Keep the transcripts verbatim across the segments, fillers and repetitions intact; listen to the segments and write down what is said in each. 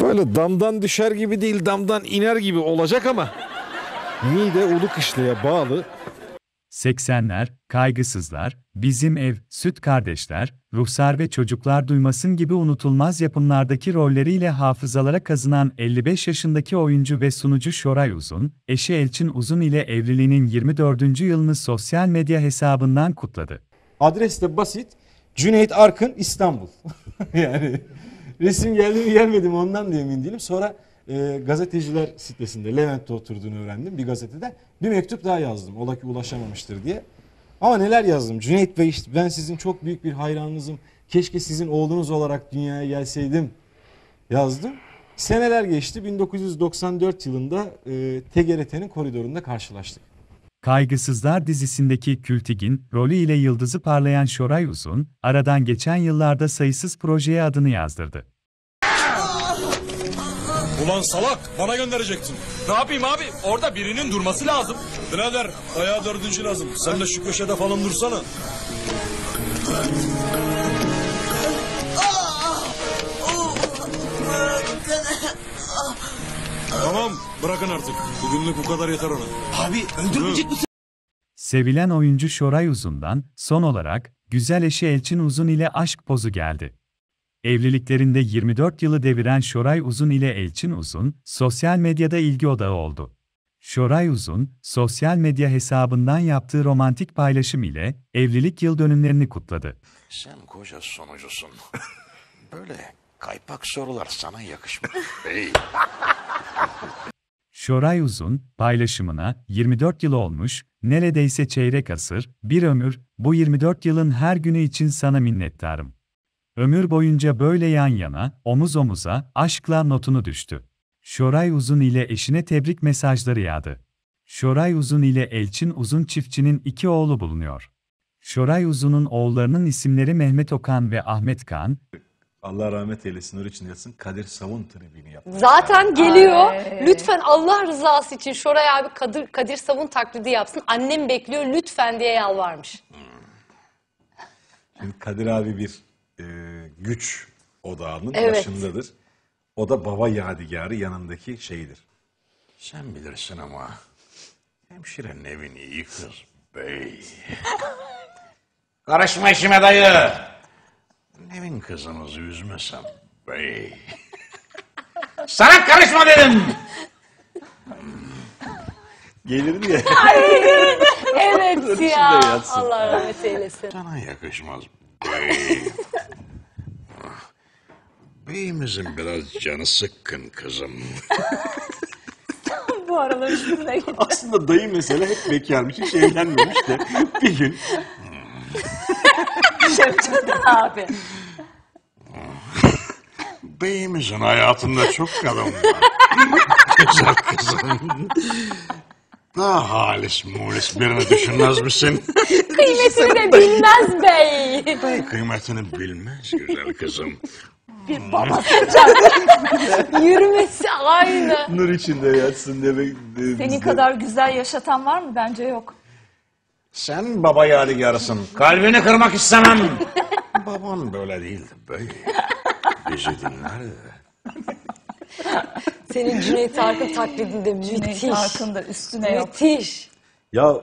Böyle damdan düşer gibi değil, damdan iner gibi olacak ama mide Ulukışlaya bağlı. seksenler, Kaygısızlar, Bizim Ev, Süt Kardeşler, Ruhsar ve Çocuklar Duymasın gibi unutulmaz yapımlardaki rolleriyle hafızalara kazınan elli beş yaşındaki oyuncu ve sunucu Şoray Uzun, eşi Elçin Uzun ile evliliğinin yirmi dördüncü yılını sosyal medya hesabından kutladı. Adres de basit, Cüneyt Arkın, İstanbul. Yani resim geldi mi gelmedi mi ondan da emin değilim. Sonra e, gazeteciler sitesinde, Levent'te oturduğunu öğrendim bir gazetede. Bir mektup daha yazdım, ola ki ulaşamamıştır diye. Ama neler yazdım, Cüneyt Bey işte ben sizin çok büyük bir hayranınızım, keşke sizin oğlunuz olarak dünyaya gelseydim yazdım. Seneler geçti, bin dokuz yüz doksan dört yılında e, T G R T'nin koridorunda karşılaştık. Kaygısızlar dizisindeki Kültigin rolü ile yıldızı parlayan Şoray Uzun, aradan geçen yıllarda sayısız projeye adını yazdırdı. Ulan salak, bana gönderecektin. Ne yapayım abi, orada birinin durması lazım. Birader, ayağı dördüncü lazım. Sen de şu köşede falan dursana. Tamam, bırakın artık. Bugünlük bu kadar yeter ona. Abi, öldürmeyecek misin? Sevilen oyuncu Şoray Uzun'dan son olarak güzel eşi Elçin Uzun ile aşk pozu geldi. Evliliklerinde yirmi dört yılı deviren Şoray Uzun ile Elçin Uzun, sosyal medyada ilgi odağı oldu. Şoray Uzun, sosyal medya hesabından yaptığı romantik paylaşım ile evlilik yıl dönümlerini kutladı. Sen koca sonucusun. Böyle kaypak sorular sana yakışmaz. Şoray Uzun, paylaşımına yirmi dört yıl olmuş, neredeyse çeyrek asır, bir ömür, bu yirmi dört yılın her günü için sana minnettarım. Ömür boyunca böyle yan yana, omuz omuza, aşkla notunu düştü. Şoray Uzun ile eşine tebrik mesajları yağdı. Şoray Uzun ile Elçin Uzun çiftçinin iki oğlu bulunuyor. Şoray Uzun'un oğullarının isimleri Mehmet Okan ve Ahmet Kağan. Allah rahmet eylesin, nur için yatsın. Kadir Savun tribini yaptı. Zaten geliyor. Ay. Lütfen Allah rızası için Şoray abi Kadir, Kadir Savun taklidi yapsın. Annem bekliyor lütfen diye yalvarmış. Şimdi Kadir abi bir Ee, güç odağının evet. başındadır. O da baba yadigarı yanındaki şeydir. Sen bilirsin ama hemşirenin evini yıkır bey. Karışma işime dayı. Evin kızınızı üzmesem bey. Sana karışma dedim. Gelirdi ya. Ay, gelirdi. Evet ya. Allah rahmet eylesin. Sana yakışmaz bey. Beyimizin biraz canı sıkkın kızım. Bu aralar üstüne gitti. Aslında dayı mesele hep bekarmış, hiç evlenmemiş de bir gün. Şapçadan abi. Beyimizin hayatında çok kadın var. Güzel kızım. Daha halis mulis birini düşünmez misin? Kıymetini de bilmez bey. Bey kıymetini bilmez güzel kızım. Bir baba yürümesi aynı. Nur içinde yatsın demek. Senin kadar güzel yaşatan var mı? Bence yok. Sen baba yadigarısın. Kalbini kırmak istemem. Baban böyle değildi bey. Bizi dinlerdi. Senin Cüneyt Arkın taklidinde müthiş. Cüneyt Arkın da üstüne müthiş. Ya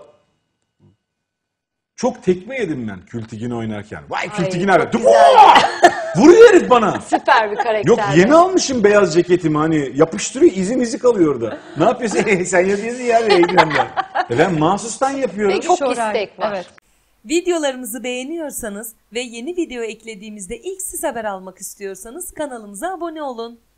çok tekme yedim ben Kültigin oynarken. Vay Kültigin abi. Vuruyor herif bana. Süper bir karakter. Yok yeni almışım beyaz ceketimi hani yapıştırıyor izim izi kalıyor orada. Ne yapıyorsun? Sen yazıyorsun ya ben. Ben mahsustan yapıyorum. Peki, çok istek var. Evet. Videolarımızı beğeniyorsanız ve yeni video eklediğimizde ilk siz haber almak istiyorsanız kanalımıza abone olun.